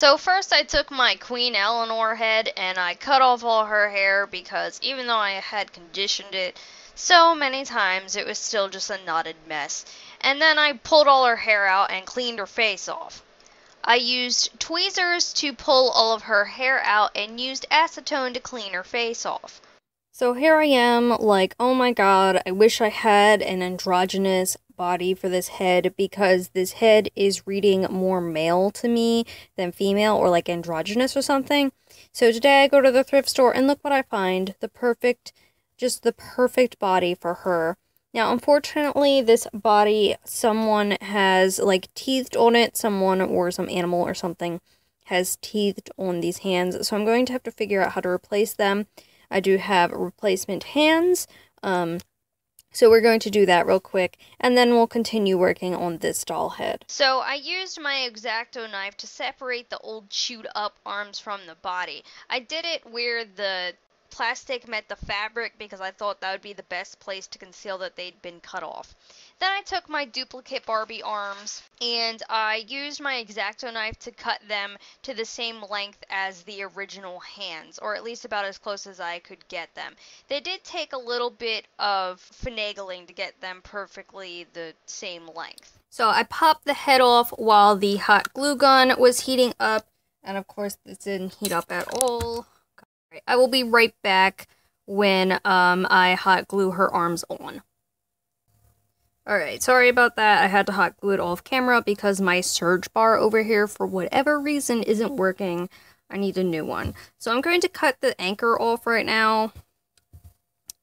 So first I took my Queen Eleanor head and I cut off all her hair because even though I had conditioned it so many times, it was still just a knotted mess. And then I pulled all her hair out and cleaned her face off. I used tweezers to pull all of her hair out and used acetone to clean her face off. So here I am like, oh my god, I wish I had an androgynous body for this head, because this head is reading more male to me than female, or like androgynous or something. So today I go to the thrift store and look what I find. The perfect, just the perfect body for her. Now unfortunately this body, someone has like teethed on it, someone or some animal or something has teethed on these hands. So I'm going to have to figure out how to replace them. I do have replacement hands, so we're going to do that real quick, and then we'll continue working on this doll head. So I used my X-Acto knife to separate the old chewed up arms from the body. I did it where the plastic met the fabric because I thought that would be the best place to conceal that they'd been cut off. Then I took my duplicate Barbie arms and I used my X-Acto knife to cut them to the same length as the original hands, or at least about as close as I could get them. They did take a little bit of finagling to get them perfectly the same length. So I popped the head off while the hot glue gun was heating up, and of course this didn't heat up at all. I will be right back when I hot glue her arms on. Alright, sorry about that. I had to hot glue it off camera because my surge bar over here, for whatever reason, isn't working. I need a new one. So I'm going to cut the anchor off right now.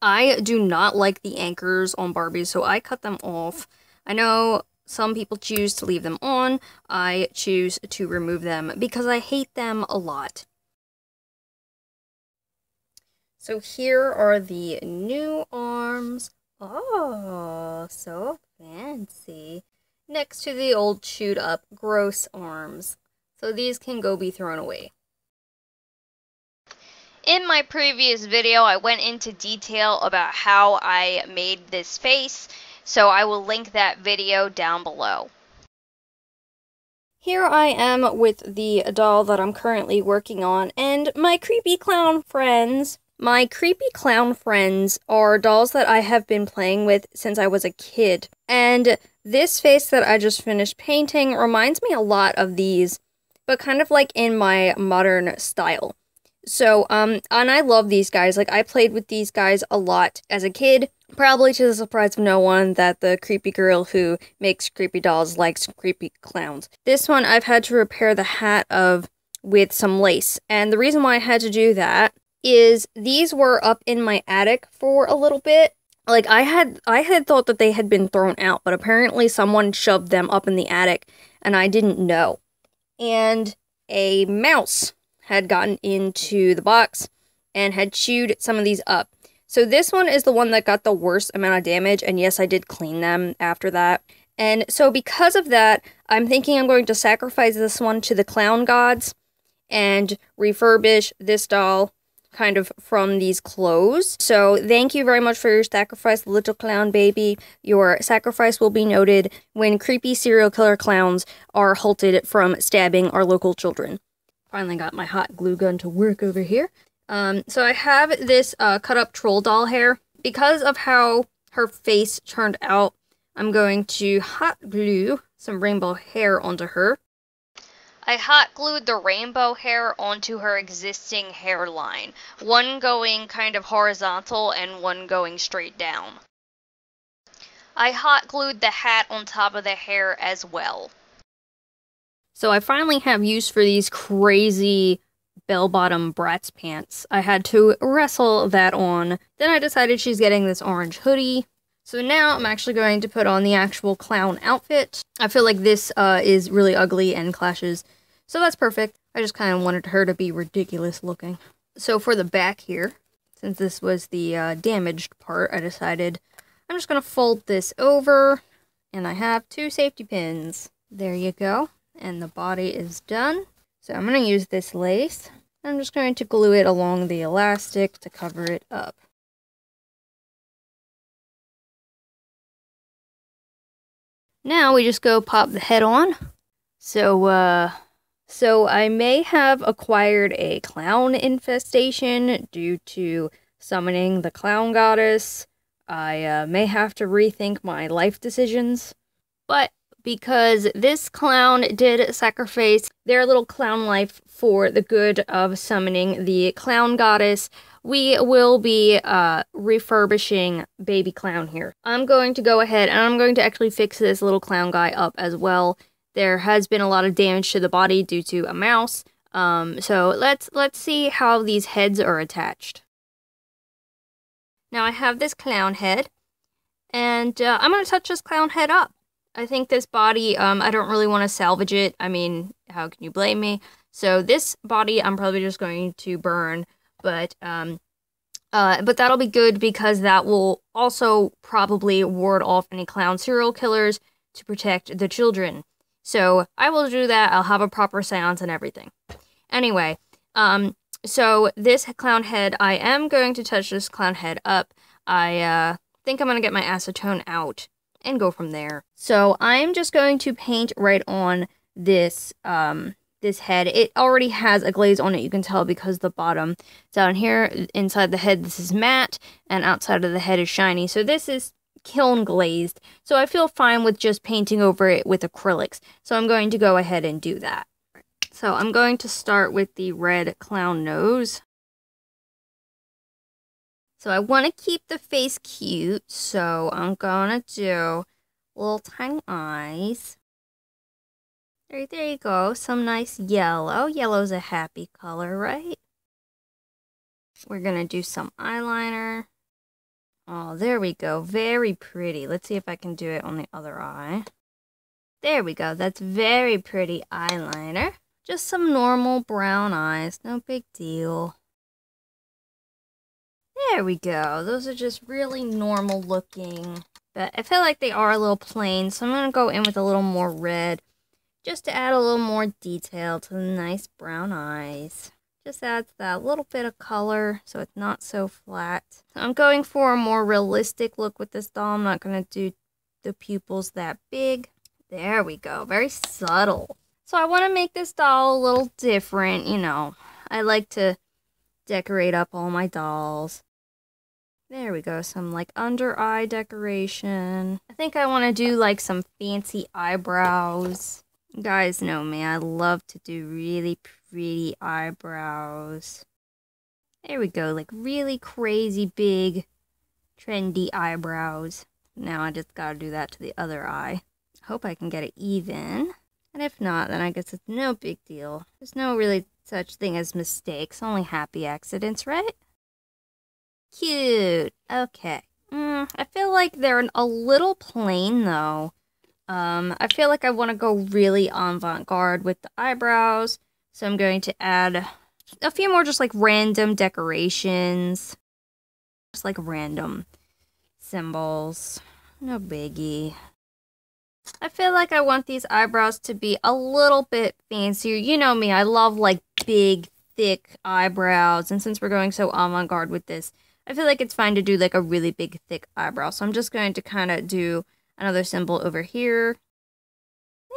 I do not like the anchors on Barbie, so I cut them off. I know some people choose to leave them on. I choose to remove them because I hate them a lot. So here are the new arms. Oh, so fancy. Next to the old chewed up gross arms. So these can go be thrown away. In my previous video, I went into detail about how I made this face, so I will link that video down below. Here I am with the doll that I'm currently working on and my creepy clown friends. My creepy clown friends are dolls that I have been playing with since I was a kid. And this face that I just finished painting reminds me a lot of these, but kind of like in my modern style. So, and I love these guys. Like, I played with these guys a lot as a kid. Probably to the surprise of no one that the creepy girl who makes creepy dolls likes creepy clowns. This one I've had to repair the hat of with some lace. And the reason why I had to do that is these were up in my attic for a little bit. Like, I had thought that they had been thrown out, but apparently someone shoved them up in the attic, and I didn't know. And a mouse had gotten into the box and had chewed some of these up. So this one is the one that got the worst amount of damage, and yes, I did clean them after that. And so because of that, I'm thinking I'm going to sacrifice this one to the clown gods and refurbish this doll kind of from these clothes. So thank you very much for your sacrifice, little clown baby. Your sacrifice will be noted when creepy serial killer clowns are halted from stabbing our local children. Finally got my hot glue gun to work over here. So I have this cut up troll doll hair. Because of how her face turned out, I'm going to hot glue some rainbow hair onto her. I hot glued the rainbow hair onto her existing hairline, one going kind of horizontal and one going straight down. I hot glued the hat on top of the hair as well. So I finally have use for these crazy bell-bottom Bratz pants. I had to wrestle that on. Then I decided she's getting this orange hoodie. So now I'm actually going to put on the actual clown outfit. I feel like this is really ugly and clashes, so that's perfect. I just kind of wanted her to be ridiculous looking. So for the back here, since this was the damaged part, I decided I'm just going to fold this over, and I have 2 safety pins. There you go, and the body is done. So I'm going to use this lace. I'm just going to glue it along the elastic to cover it up. Now we just go pop the head on. So So I may have acquired a clown infestation due to summoning the clown goddess. I may have to rethink my life decisions. But because this clown did sacrifice their little clown life for the good of summoning the clown goddess, we will be refurbishing baby clown here. I'm going to go ahead and I'm going to actually fix this little clown guy up as well. There has been a lot of damage to the body due to a mouse. So let's see how these heads are attached. Now I have this clown head, and I'm going to touch this clown head up. I think this body, I don't really want to salvage it. I mean, how can you blame me? So this body I'm probably just going to burn, but that'll be good because that will also probably ward off any clown serial killers to protect the children. So I will do that. I'll have a proper seance and everything. Anyway, so this clown head, I am going to touch this clown head up. I think I'm going to get my acetone out and go from there. So I'm just going to paint right on this, this head. It already has a glaze on it, you can tell, because the bottom down here, inside the head, this is matte, and outside of the head is shiny. So this is kiln glazed, so I feel fine with just painting over it with acrylics. So I'm going to go ahead and do that. So I'm going to start with the red clown nose. So I want to keep the face cute, so I'm gonna do little tiny eyes. There you go, some nice yellow. Yellow's a happy color, right? We're gonna do some eyeliner. Oh, there we go. Very pretty. Let's see if I can do it on the other eye. There we go. That's very pretty eyeliner. Just some normal brown eyes. No big deal. There we go. Those are just really normal looking. But I feel like they are a little plain, so I'm going to go in with a little more red. Just to add a little more detail to the nice brown eyes. Just adds that little bit of color so it's not so flat. So I'm going for a more realistic look with this doll. I'm not going to do the pupils that big. There we go. Very subtle. So I want to make this doll a little different, you know. I like to decorate up all my dolls. There we go. Some like under eye decoration. I think I want to do like some fancy eyebrows. You guys know me. I love to do really pretty eyebrows. There we go, like really crazy big, trendy eyebrows. Now I just gotta do that to the other eye. Hope I can get it even. And if not, then I guess it's no big deal. There's no really such thing as mistakes, only happy accidents, right? Cute. Okay. I feel like they're a little plain though. I feel like I want to go really avant-garde with the eyebrows. So I'm going to add a few more just like random decorations. Just like random symbols. No biggie. I feel like I want these eyebrows to be a little bit fancier. You know me, I love like big, thick eyebrows. And since we're going so avant-garde with this, I feel like it's fine to do like a really big, thick eyebrow. So I'm just going to kind of do another symbol over here.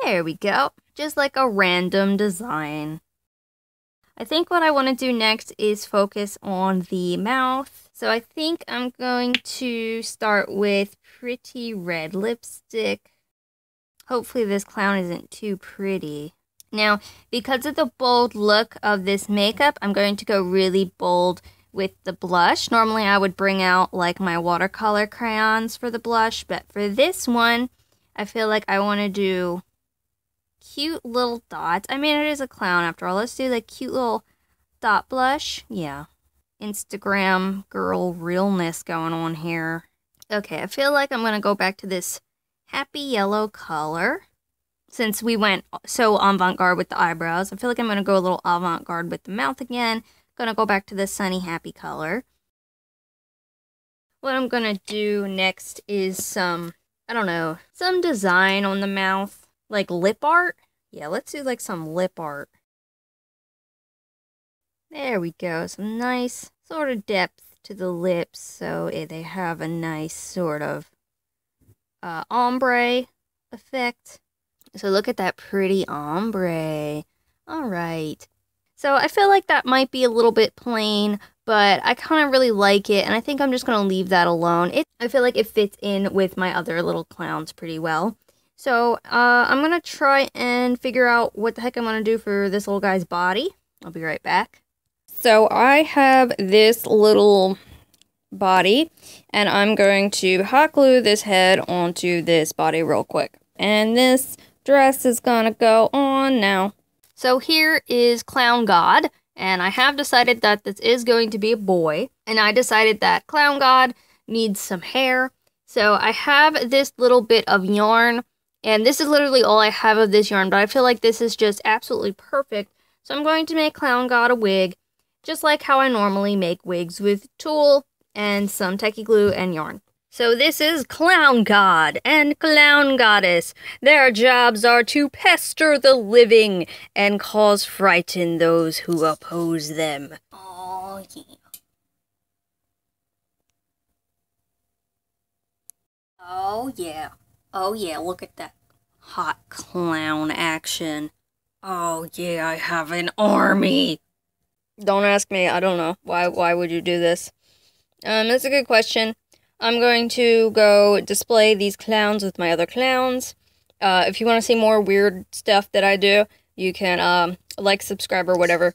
There we go. Just like a random design. I think what I want to do next is focus on the mouth. So I think I'm going to start with pretty red lipstick. Hopefully this clown isn't too pretty. Now, because of the bold look of this makeup, I'm going to go really bold with the blush. Normally I would bring out like my watercolor crayons for the blush, but for this one, I feel like I want to do cute little dots. I mean, it is a clown after all. Let's do like cute little dot blush. Yeah. Instagram girl realness going on here. Okay, I feel like I'm going to go back to this happy yellow color. Since we went so avant-garde with the eyebrows, I feel like I'm going to go a little avant-garde with the mouth again. Gonna go back to the sunny happy color. What I'm gonna do next is some, I don't know, some design on the mouth, like lip art. Yeah, let's do like some lip art. There we go, some nice sort of depth to the lips, so they have a nice sort of ombre effect. So look at that pretty ombre. All right. So I feel like that might be a little bit plain, but I kind of really like it, and I think I'm just going to leave that alone. I feel like it fits in with my other little clowns pretty well. So I'm going to try and figure out what the heck I'm going to do for this little guy's body. I'll be right back. So I have this little body, and I'm going to hot glue this head onto this body real quick. And this dress is going to go on now. So here is Clown God, and I have decided that this is going to be a boy, and I decided that Clown God needs some hair. So I have this little bit of yarn, and this is literally all I have of this yarn, but I feel like this is just absolutely perfect. So I'm going to make Clown God a wig, just like how I normally make wigs, with tulle and some techie glue and yarn. So this is Clown God and Clown Goddess. Their jobs are to pester the living and cause fright in those who oppose them. Oh, yeah. Oh, yeah. Oh, yeah, look at that hot clown action. Oh, yeah, I have an army. Don't ask me. I don't know. Why would you do this? That's a good question. I'm going to go display these clowns with my other clowns. If you want to see more weird stuff that I do, you can like, subscribe, or whatever.